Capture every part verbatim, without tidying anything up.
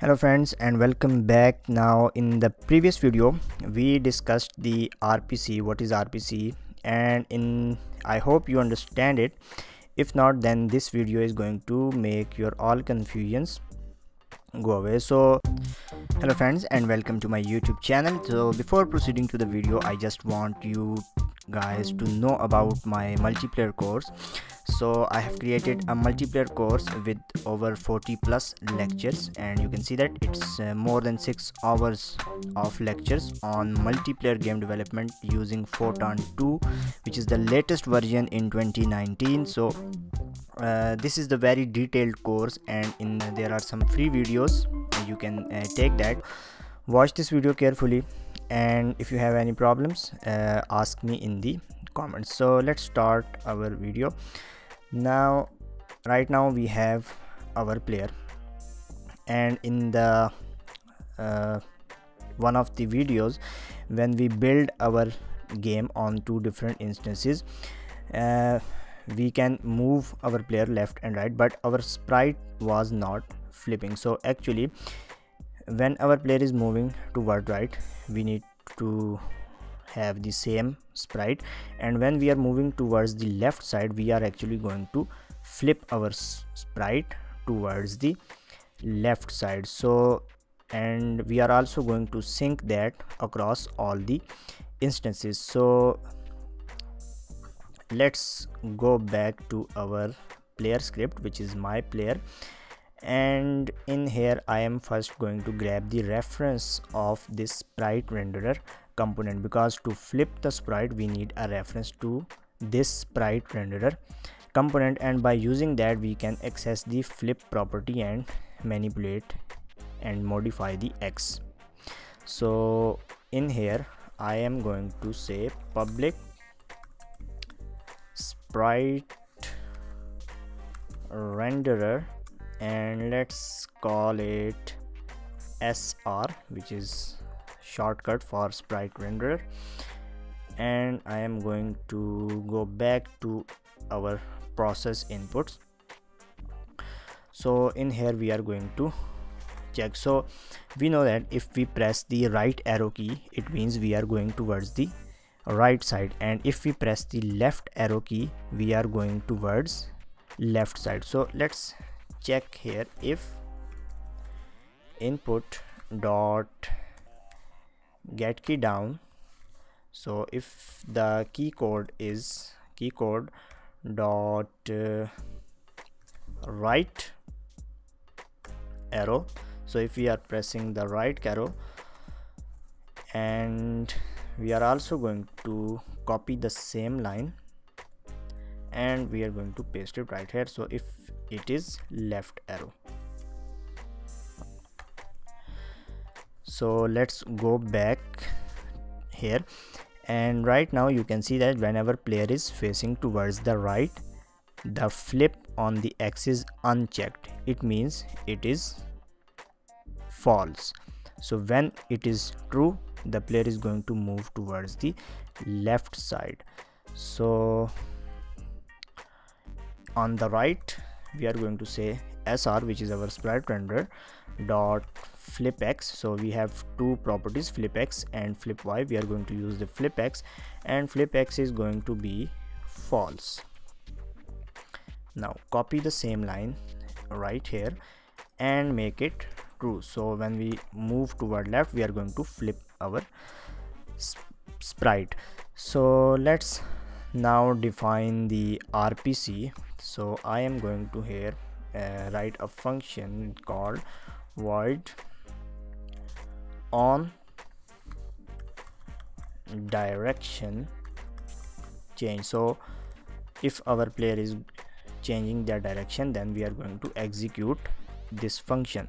Hello friends and welcome back. Now in the previous video we discussed the R P C, what is R P C, and in I hope you understand it. If not, then this video is going to make your all confusions go away. So hello friends and welcome to my YouTube channel. So before proceeding to the video, I just want you guys to know about my multiplayer course. So I have created a multiplayer course with over forty plus lectures, and you can see that it's uh, more than six hours of lectures on multiplayer game development using Photon two, which is the latest version in twenty nineteen. So uh, this is the very detailed course, and in uh, there are some free videos. You can uh, take that. Watch this video carefully, and if you have any problems, uh, ask me in the comments. So let's start our video. Now right now we have our player, and in the uh, one of the videos when we build our game on two different instances, uh, we can move our player left and right, but our sprite was not flipping. So actually when our player is moving toward right, we need to have the same sprite, and when we are moving towards the left side, we are actually going to flip our sprite towards the left side. So and we are also going to sync that across all the instances. So let's go back to our player script, which is my player, and in here I am first going to grab the reference of this sprite renderer component, because to flip the sprite we need a reference to this sprite renderer component, and by using that we can access the flip property and manipulate and modify the x. So in here I am going to say public sprite renderer, and let's call it S R, which is shortcut for sprite renderer, and I am going to go back to our process inputs. So in here we are going to check. So we know that if we press the right arrow key, it means we are going towards the right side, and if we press the left arrow key, we are going towards left side. So let's check here if input dot get key down. So if the key code is key code dot uh, right arrow, so if we are pressing the right arrow, and we are also going to copy the same line and we are going to paste it right here. So if it is left arrow, so let's go back here, and right now you can see that whenever player is facing towards the right, the flip on the x is unchecked. It means it is false. So when it is true, the player is going to move towards the left side. So on the right we are going to say S R, which is our sprite renderer dot flip x. So we have two properties, flip x and flip y. We are going to use the flip x, and flip x is going to be false. Now copy the same line right here and make it true. So when we move toward left, we are going to flip our sprite. So let's now define the R P C. So I am going to here uh, write a function called void on direction change. So if our player is changing their direction, then we are going to execute this function,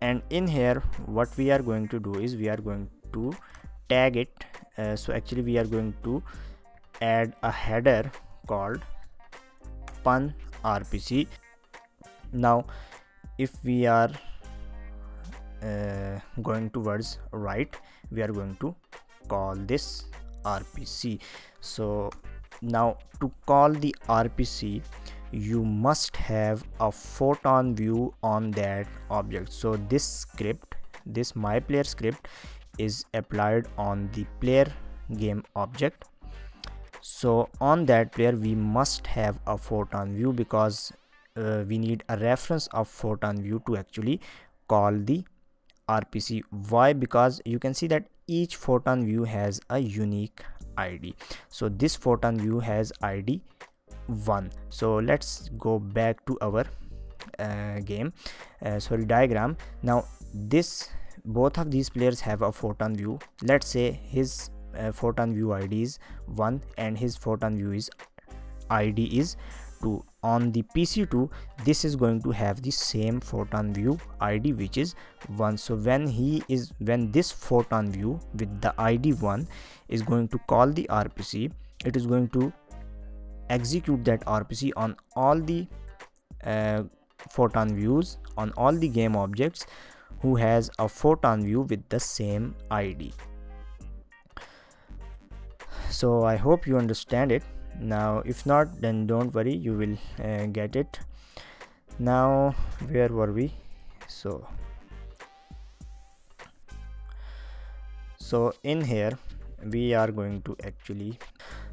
and in here what we are going to do is we are going to tag it. Uh, so actually we are going to add a header called P U N R P C. Now if we are uh, going towards right, we are going to call this R P C. So Now to call the R P C, you must have a photon view on that object. So this script, this my player script, is applied on the player game object. So on that player we must have a photon view, because uh, we need a reference of photon view to actually call the R P C. Why? Because you can see that each photon view has a unique I D. So this photon view has I D one. So let's go back to our uh, game uh, sorry diagram. Now this, both of these players have a photon view. Let's say his uh, photon view I D is one and his photon view is I D is two. On the P C two, this is going to have the same photon view I D, which is one. So when he is when this photon view with the I D one is going to call the R P C, it is going to execute that R P C on all the uh, photon views, on all the game objects who has a photon view with the same I D. So I hope you understand it. Now if not, then don't worry, you will uh, get it. Now where were we? So so in here we are going to actually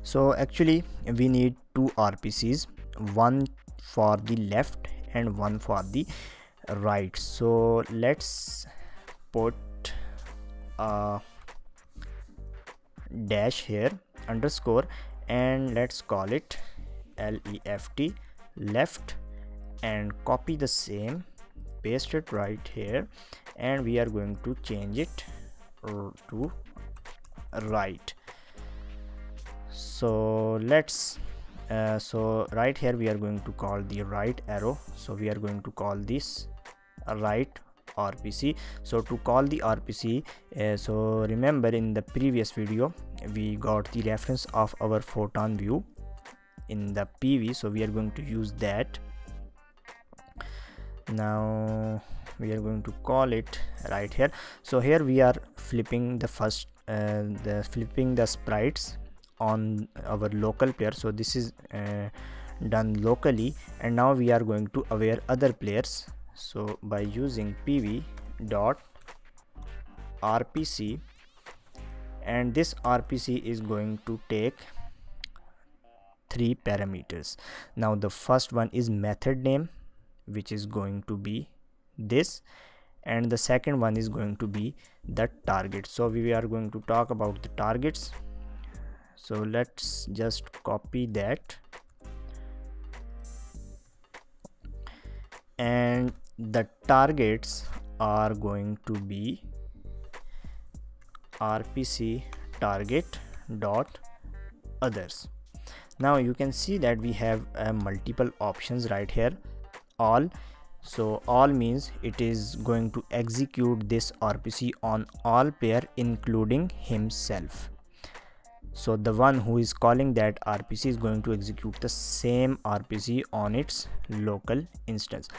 so actually we need two R P Cs, one for the left and one for the right. So let's put a dash here, underscore, and let's call it left, left, and copy the same, paste it right here, and we are going to change it to right. So let's uh, so right here we are going to call the right arrow. So we are going to call this right R P C. So to call the R P C, uh, so remember in the previous video we got the reference of our photon view in the P V, so we are going to use that. Now we are going to call it right here. So here we are flipping the first uh, the flipping the sprites on our local player. So this is uh, done locally, and now we are going to aware other players. So by using P V dot R P C, and this R P C is going to take three parameters. Now the first one is method name, which is going to be this, and the second one is going to be the target. So we are going to talk about the targets. So let's just copy that, and the targets are going to be R P C target dot others. Now you can see that we have uh, multiple options right here. All, so all means it is going to execute this R P C on all player including himself. So the one who is calling that R P C is going to execute the same R P C on its local instance.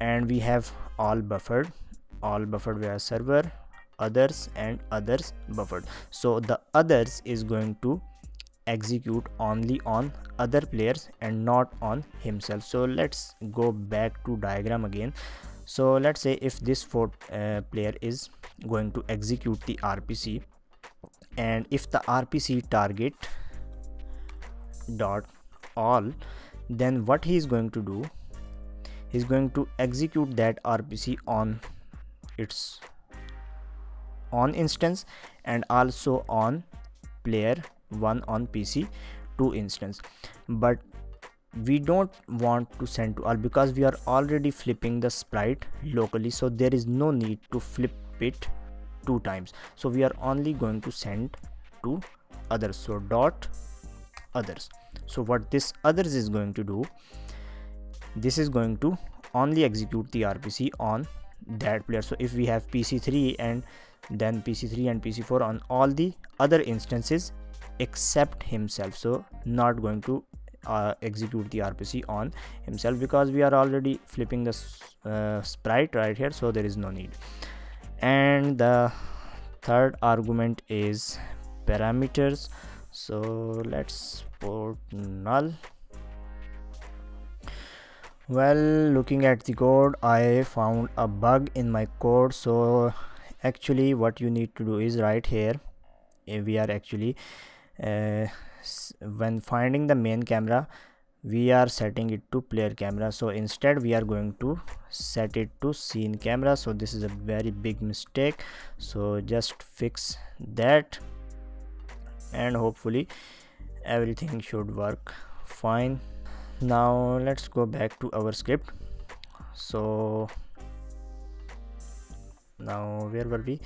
And we have all buffered, all buffered via server, others, and others buffered. So the others is going to execute only on other players and not on himself. So let's go back to diagram again. So let's say if this fourth uh, player is going to execute the R P C, and if the R P C target dot all, then what he is going to do, he is going to execute that R P C on its on instance and also on player one on P C two instance. But we don't want to send to all, because we are already flipping the sprite locally, so there is no need to flip it two times. So we are only going to send to others. So dot others. So what this others is going to do, this is going to only execute the R P C on that player. So if we have P C three and then P C three and P C four on all the other instances except himself, so not going to uh, execute the R P C on himself, because we are already flipping the uh, sprite right here, so there is no need. And the third argument is parameters. So let's import null. Well, looking at the code, I found a bug in my code. So actually what you need to do is right here we are actually uh, when finding the main camera, we are setting it to player camera. So instead we are going to set it to scene camera. So this is a very big mistake, so just fix that and hopefully everything should work fine. Now let's go back to our script. So now where were we?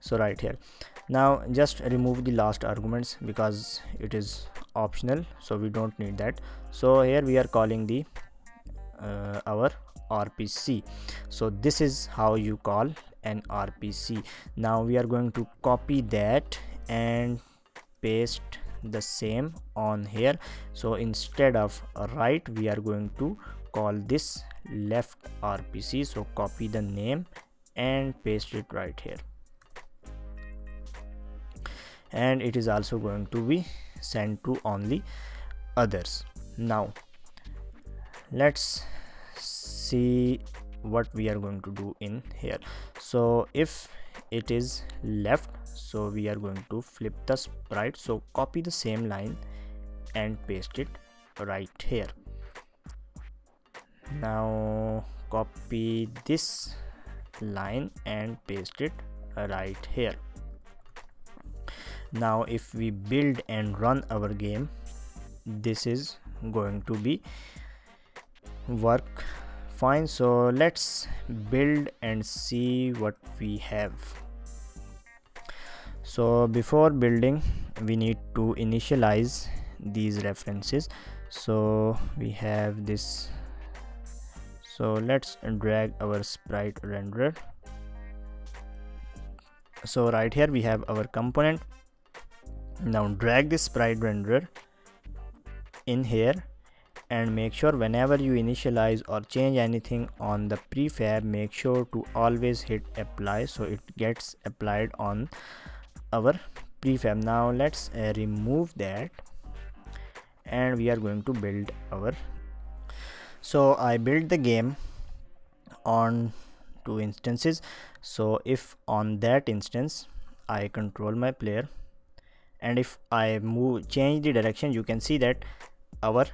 So right here. Now just remove the last arguments because it is optional, so we don't need that. So here we are calling the uh, our R P C. So this is how you call an R P C. Now we are going to copy that and paste the same on here. So instead of right, we are going to call this left R P C. So copy the name and paste it right here, and it is also going to be sent to only others. Now let's see what we are going to do in here. So if it is left, so we are going to flip the sprite. So copy the same line and paste it right here. Now copy this line and paste it right here. Now if we build and run our game, this is going to be work fine. So let's build and see what we have. So before building, we need to initialize these references. So we have this. So let's drag our sprite renderer. So right here we have our component. Now drag this sprite renderer in here and make sure whenever you initialize or change anything on the prefab, make sure to always hit apply, so it gets applied on our prefab. Now let's uh, remove that and we are going to build our. So I built the game on two instances. So if on that instance I control my player, and if I move change the direction, you can see that our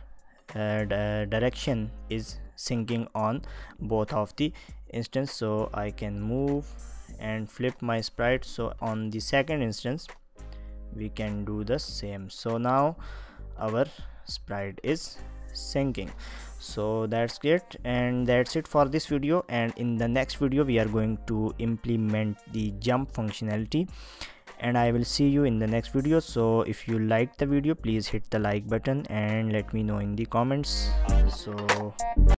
uh, direction is syncing on both of the instance. So I can move and flip my sprite. So on the second instance we can do the same. So now our sprite is syncing. So that's it, and that's it for this video, and in the next video we are going to implement the jump functionality, and I will see you in the next video. So if you liked the video, please hit the like button and let me know in the comments. So